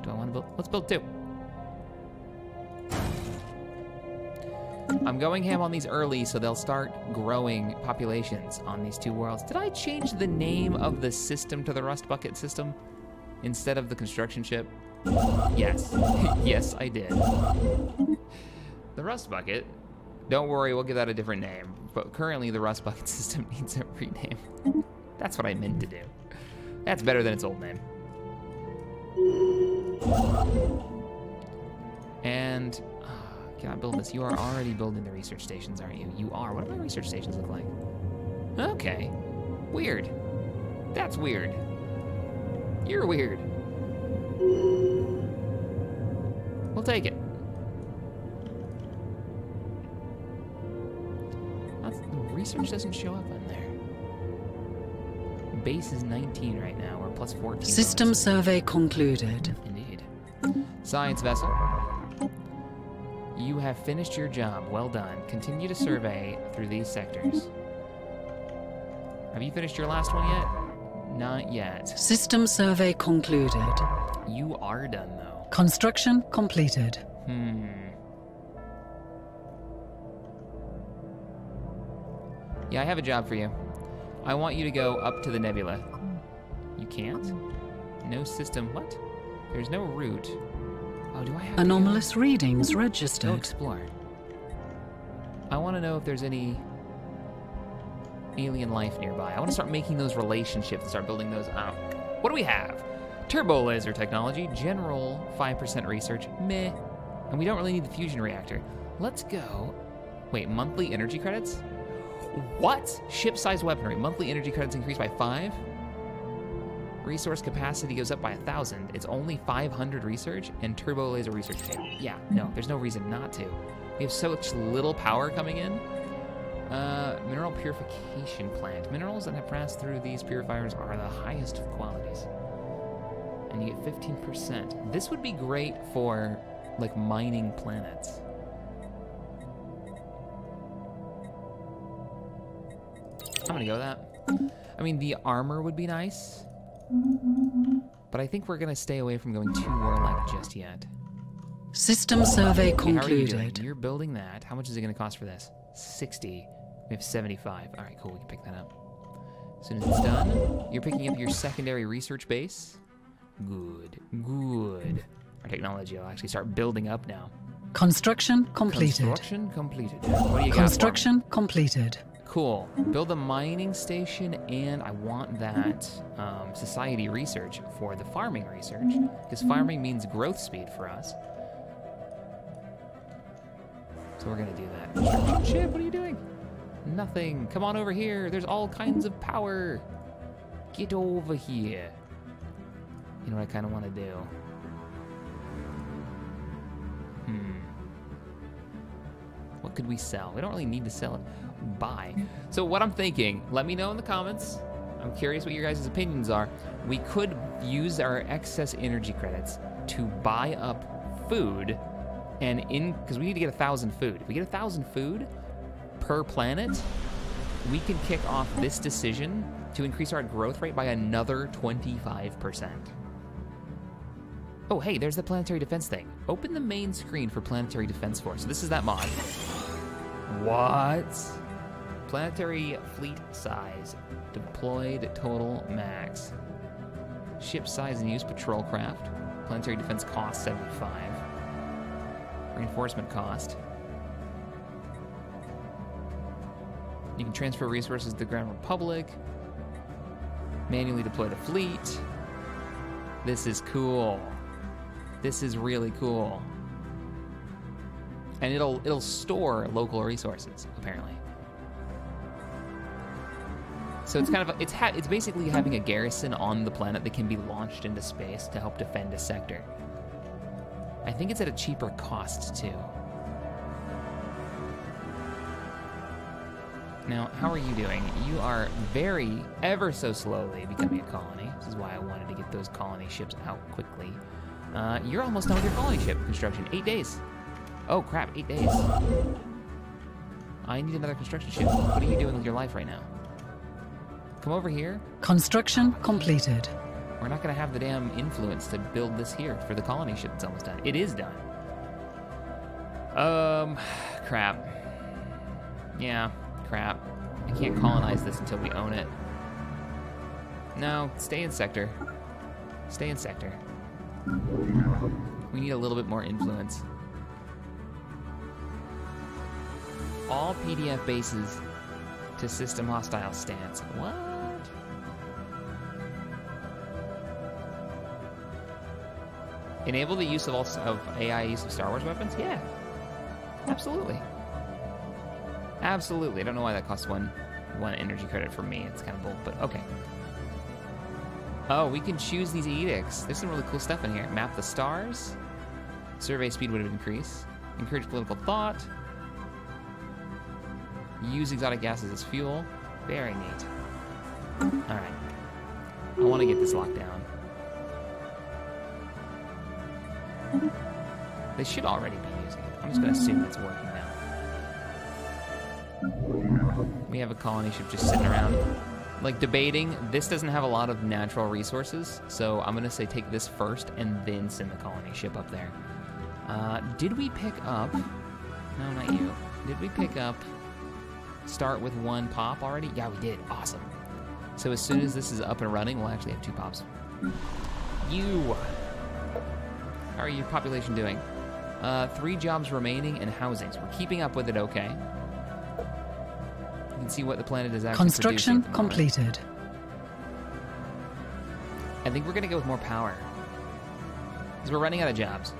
Do I want to build? Let's build 2. I'm going ham on these early, so they'll start growing populations on these 2 worlds. Did I change the name of the system to the Rust Bucket system instead of the construction ship? Yes. Yes, I did. The Rust Bucket, don't worry, we'll give that a different name. But currently, the Rust Bucket system needs a rename. That's what I meant to do. That's better than its old name. And can I build this? You are already building the research stations, aren't you? You are. What do my research stations look like? Okay. Weird. That's weird. You're weird. We'll take it. That's, the research doesn't show up on there. Base is 19 right now. We're +14. System survey concluded. Indeed. Science vessel. You have finished your job. Well done. Continue to survey through these sectors. Have you finished your last one yet? Not yet. System survey concluded. You are done, though. Construction completed. Yeah, I have a job for you. I want you to go up to the nebula. You can't? No system. What? There's no route. Oh, do I have anomalous readings registered. Go explore. I want to know if there's any alien life nearby. I want to start making those relationships and start building those out. What do we have? Turbo laser technology, general 5% research, meh. And we don't really need the fusion reactor. Let's go. Wait, monthly energy credits? What? Ship size weaponry. Monthly energy credits increased by 5. Resource capacity goes up by 1,000. It's only 500 research and turbo laser research. Yeah, no, there's no reason not to. We have so much little power coming in. Mineral purification plant. Minerals that have passed through these purifiers are the highest of qualities. And you get 15%. This would be great for, like, mining planets. I'm gonna go with that. I mean, the armor would be nice. But I think we're gonna stay away from going too warlike just yet. System survey concluded. How are you doing? You're building that. How much is it gonna cost for this? 60. We have 75. All right, cool. We can pick that up. As soon as it's done, you're picking up your secondary research base. Good. Good. Our technology will actually start building up now. Construction completed. Construction completed. What do you got? Construction completed. Cool. Build a mining station, and I want that society research for the farming research, because farming means growth speed for us. So we're gonna do that. Ship, what are you doing? Nothing. Come on over here. There's all kinds of power. Get over here. You know what I kind of want to do? What could we sell? We don't really need to sell it. Buy. So what I'm thinking, let me know in the comments. I'm curious what your guys' opinions are. We could use our excess energy credits to buy up food. And in, because we need to get 1,000 food. If we get 1,000 food per planet, we can kick off this decision to increase our growth rate by another 25%. Oh, hey, there's the planetary defense thing. Open the main screen for planetary defense force. This is that mod. What? Planetary fleet size. Deployed total max. Ship size and use patrol craft. Planetary defense cost 75. Reinforcement cost. You can transfer resources to the Grand Republic. Manually deploy the fleet. This is cool. This is really cool. And it'll store local resources, apparently. So it's kind of a, it's basically having a garrison on the planet that can be launched into space to help defend a sector. I think it's at a cheaper cost, too. Now, how are you doing? You are very, ever so slowly becoming a colony. This is why I wanted to get those colony ships out quickly. You're almost done with your colony ship construction. 8 days. Oh, crap, 8 days. I need another construction ship. What are you doing with your life right now? Come over here. Construction completed. We're not going to have the damn influence to build this here for the colony ship that's almost done. It is done. Crap. Yeah, crap. I can't colonize this until we own it. No, stay in sector. Stay in sector. We need a little bit more influence. All PDF bases to system hostile stance. What? Enable the use of AI use of Star Wars weapons? Yeah, absolutely. Absolutely. I don't know why that costs one energy credit for me. It's kind of bold, but okay. Oh, we can choose these edicts. There's some really cool stuff in here. Map the stars. Survey speed would have increased. Encourage political thought. Use exotic gases as fuel. Very neat. All right. I want to get this locked down. They should already be using it. I'm just going to assume it's working now. We have a colony ship just sitting around. like debating. This doesn't have a lot of natural resources, so I'm gonna say take this first and then send the colony ship up there. Did we pick up? No, not you. Did we pick up? Start with one pop already? Yeah, we did. Awesome. So as soon as this is up and running, we'll actually have 2 pops. You. How are your population doing? 3 jobs remaining and housing. So we're keeping up with it, okay. You can see what the planet is actually producing. Construction completed. I think we're going to go with more power. Because we're running out of jobs.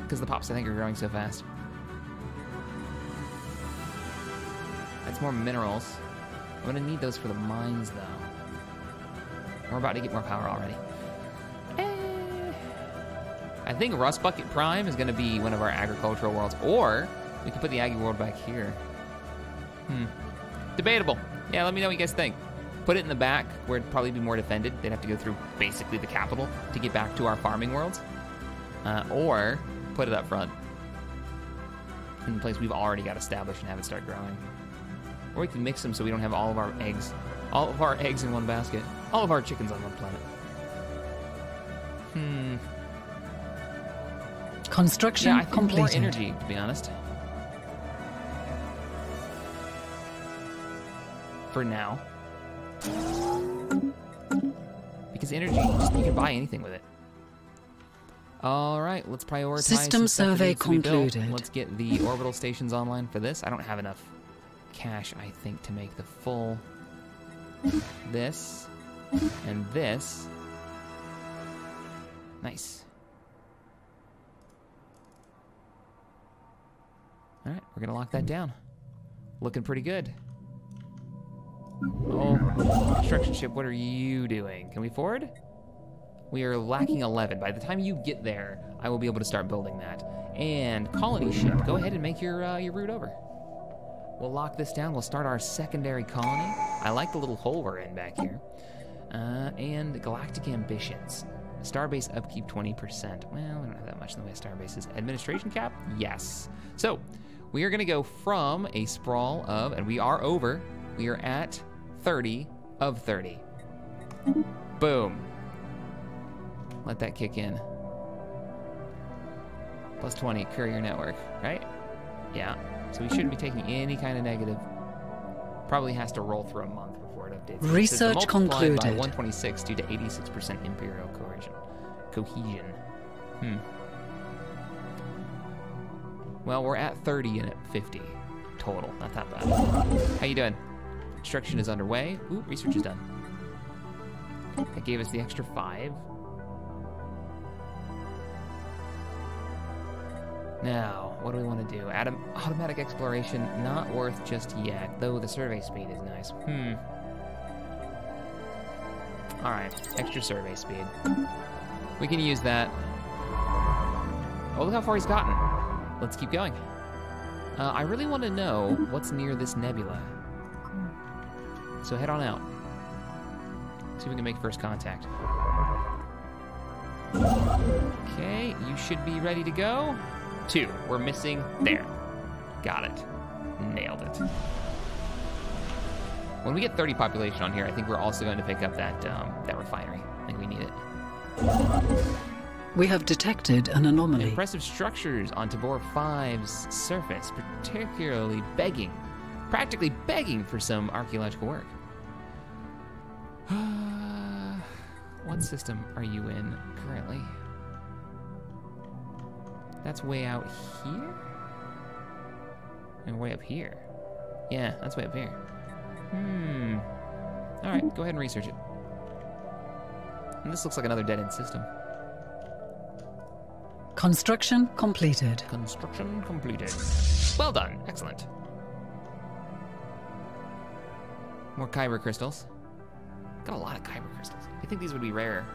Because the pops, I think, are growing so fast. That's more minerals. I'm going to need those for the mines, though. We're about to get more power already. I think Rust Bucket Prime is going to be one of our agricultural worlds, or we can put the Aggie World back here. Debatable. Yeah, let me know what you guys think. Put it in the back where it'd probably be more defended. They'd have to go through basically the capital to get back to our farming worlds. Or put it up front in the place we've already got established and have it start growing. Or we can mix them so we don't have all of our eggs in one basket. All of our chickens on one planet. Construction completed. Yeah, I think more energy, to be honest. For now. Because energy, you can buy anything with it. All right, let's prioritize. System survey concluded. Let's get the orbital stations online for this. I don't have enough cash, I think, to make the full this and this. Nice. All right, we're gonna lock that down. Looking pretty good. Oh, construction ship, what are you doing? Can we forward? We are lacking 11. By the time you get there, I will be able to start building that. And colony ship, go ahead and make your route over. We'll lock this down. We'll start our secondary colony. I like the little hole we're in back here. And galactic ambitions. Starbase upkeep 20%. Well, we don't have that much in the way of starbases. Administration cap? Yes. So we are going to go from a sprawl of, and we are over. We are at 30 of 30. Boom. Let that kick in. Plus 20, courier network, right? Yeah. So we shouldn't be taking any kind of negative. Probably has to roll through a month before it updates. Research concluded. By 126 due to 86% imperial cohesion. Well, we're at 30 and at 50 total. Not that bad. How you doing? Construction is underway. Ooh, research is done. That gave us the extra 5. Now, what do we want to do? Automatic exploration, not worth just yet, though the survey speed is nice. All right, extra survey speed. We can use that. Oh, look how far he's gotten. Let's keep going. I really want to know what's near this nebula. So head on out. See if we can make first contact. Okay, you should be ready to go. 2. We're missing there. Got it. Nailed it. When we get 30 population on here, I think we're also going to pick up that that refinery. I think we need it. We have detected an anomaly. Impressive structures on Tabor 5's surface, particularly practically begging for some archaeological work. What system are you in currently? That's way out here? And way up here. Yeah, that's way up here. All right, go ahead and research it. And this looks like another dead-end system. Construction completed. Construction completed. Well done. Excellent. More kyber crystals. Got a lot of kyber crystals. I think these would be rarer.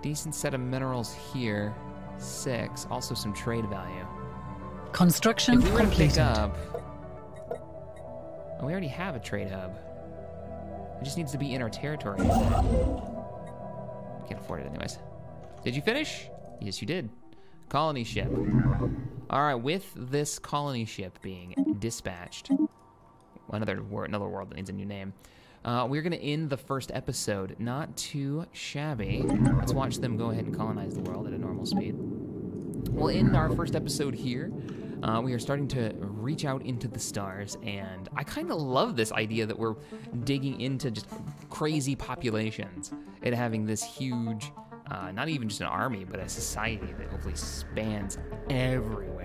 Decent set of minerals here. 6. Also some trade value. Construction completed. Oh, we already have a trade hub. It just needs to be in our territory. Can't afford it anyways. Did you finish? Yes, you did. Colony ship. All right, with this colony ship being dispatched, another world that needs a new name, we're gonna end the first episode. Not too shabby. Let's watch them go ahead and colonize the world at a normal speed. We'll end our first episode here. We are starting to reach out into the stars, and I kind of love this idea that we're digging into just crazy populations and having this huge, not even just an army, but a society that hopefully spans everywhere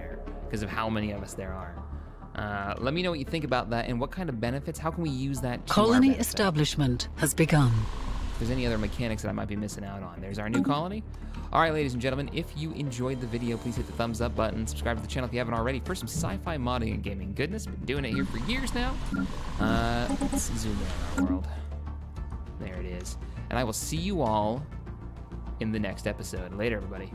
because of how many of us there are. Let me know what you think about that and what kind of benefits, how can we use that to colony establishment has begun. If there's any other mechanics that I might be missing out on, there's our new colony. All right, ladies and gentlemen, if you enjoyed the video, please hit the thumbs up button, subscribe to the channel if you haven't already for some sci-fi modding and gaming goodness. Been doing it here for years now. Let's zoom in on our world. There it is. And I will see you all in the next episode. Later, everybody.